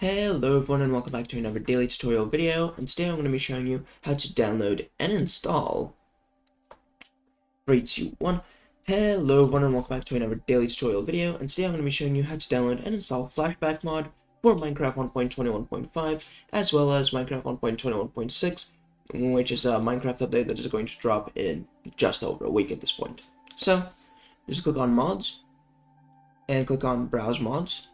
Hello everyone and welcome back to another daily tutorial video, and today I'm going to be showing you how to download and install 3, 2, 1. Hello everyone and welcome back to another daily tutorial video, and today I'm going to be showing you how to download and install Flashback Mod for Minecraft 1.21.5 as well as Minecraft 1.21.6, which is a Minecraft update that is going to drop in just over a week at this point. So just click on mods and click on browse mods.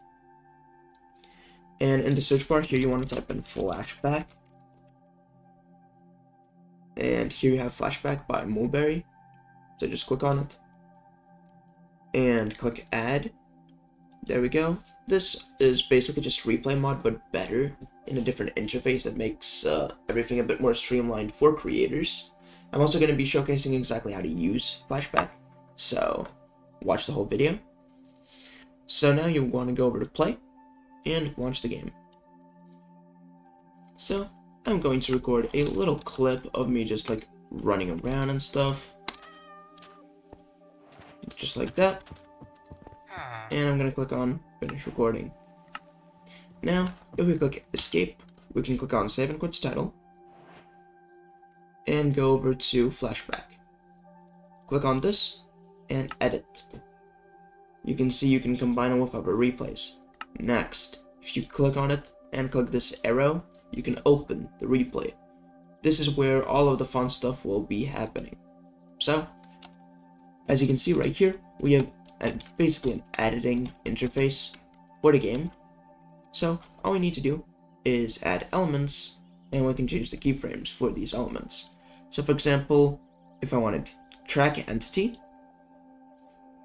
And in the search bar here, you want to type in Flashback. And here you have Flashback by Mulberry. So just click on it. And click Add. There we go. This is basically just Replay Mod, but better, in a different interface that makes everything a bit more streamlined for creators. I'm also going to be showcasing exactly how to use Flashback, so watch the whole video. So now you want to go over to Play and launch the game. So I'm going to record a little clip of me just like running around and stuff, just like that, and I'm gonna click on finish recording. Now if we click escape, we can click on save and quit title and go over to Flashback, click on this and edit. You can see you can combine it with other replays. Next, if you click on it and click this arrow, you can open the replay. This is where all of the fun stuff will be happening. So as you can see right here, we have basically an editing interface for the game. So all we need to do is add elements, and we can change the keyframes for these elements. So for example, if I wanted track entity,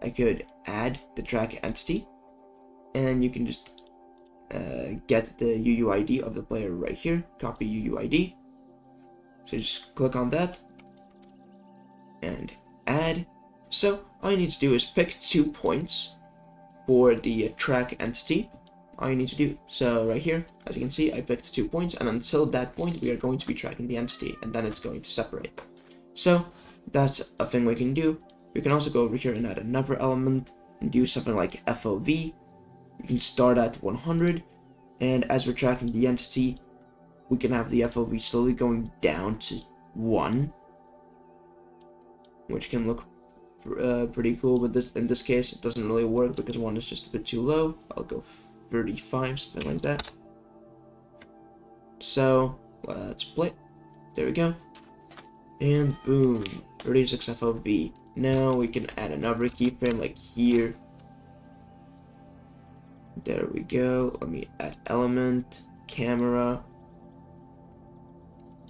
I could add the track entity, and you can just get the UUID of the player right here, copy UUID. So just click on that and add. So all you need to do is pick 2 points for the track entity. All you need to do, so right here, as you can see, I picked 2 points, and until that point, we are going to be tracking the entity, and then it's going to separate. So that's a thing we can do. We can also go over here and add another element and do something like FOV. We can start at 100, and as we're tracking the entity, we can have the FOV slowly going down to 1, which can look pretty cool. But in this case, it doesn't really work because 1 is just a bit too low. I'll go 35, something like that. So let's play. There we go, and boom, 36 FOV. Now we can add another keyframe like here. There we go. Let me add element, camera.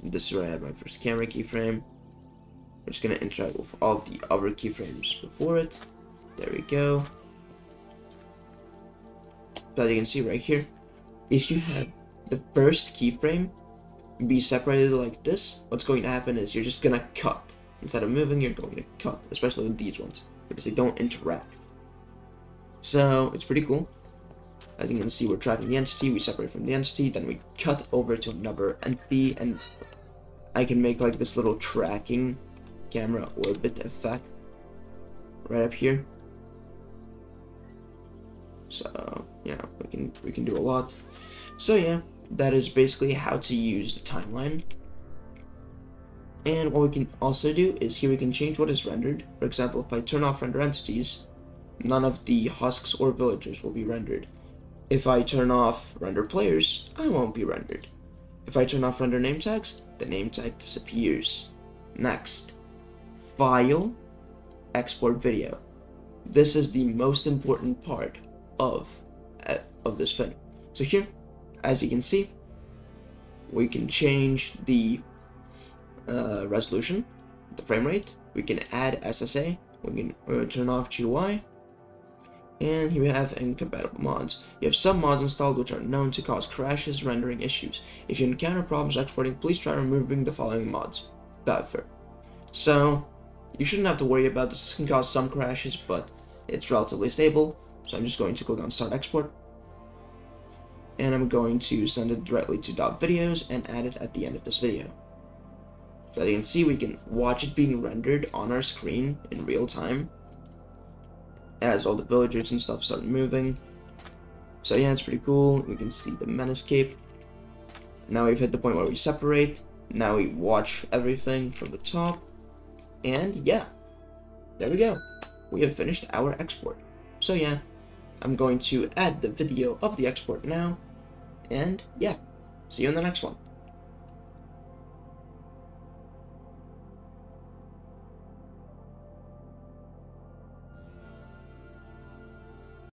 This is where I have my first camera keyframe. We're just going to interact with all of the other keyframes before it. There we go. So as you can see right here, if you have the first keyframe be separated like this, what's going to happen is you're just going to cut. Instead of moving, you're going to cut, especially with these ones, because they don't interact. So it's pretty cool. As you can see, we're tracking the entity, we separate from the entity, then we cut over to another entity, and I can make like this little tracking camera orbit effect right up here. So yeah, we can do a lot. So yeah, that is basically how to use the timeline. And what we can also do is here we can change what is rendered. For example, if I turn off render entities, none of the husks or villagers will be rendered. If I turn off render players, I won't be rendered. If I turn off render name tags, the name tag disappears. Next, file, export video. This is the most important part of this thing. So here, as you can see, we can change the resolution, the frame rate. We can add SSA. We can turn off GUI. And here we have incompatible mods. You have some mods installed which are known to cause crashes, rendering issues. If you encounter problems exporting, please try removing the following mods. Buffer. So you shouldn't have to worry about this. This can cause some crashes, but it's relatively stable. So I'm just going to click on Start Export. And I'm going to send it directly to .videos and add it at the end of this video. So as you can see, we can watch it being rendered on our screen in real time, as all the villagers and stuff start moving. So yeah, it's pretty cool. We can see the menescape. Now we've hit the point where we separate. Now we watch everything from the top. And yeah, there we go. We have finished our export. So yeah, I'm going to add the video of the export now. And yeah, see you in the next one.